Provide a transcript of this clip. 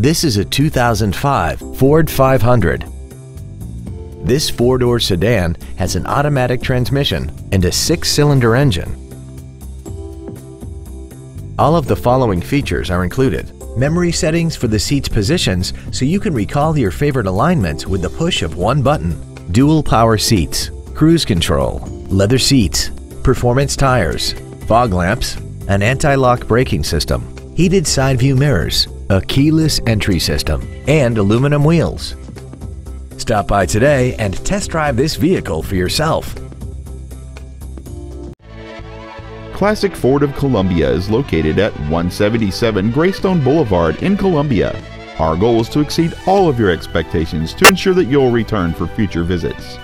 This is a 2005 Ford 500. This four-door sedan has an automatic transmission and a six-cylinder engine. All of the following features are included: memory settings for the seat's positions so you can recall your favorite alignment with the push of one button, dual power seats, cruise control, leather seats, performance tires, fog lamps, an anti-lock braking system, heated side view mirrors, a keyless entry system, and aluminum wheels. Stop by today and test drive this vehicle for yourself. Classic Ford of Columbia is located at 177 Greystone Boulevard in Columbia. Our goal is to exceed all of your expectations to ensure that you'll return for future visits.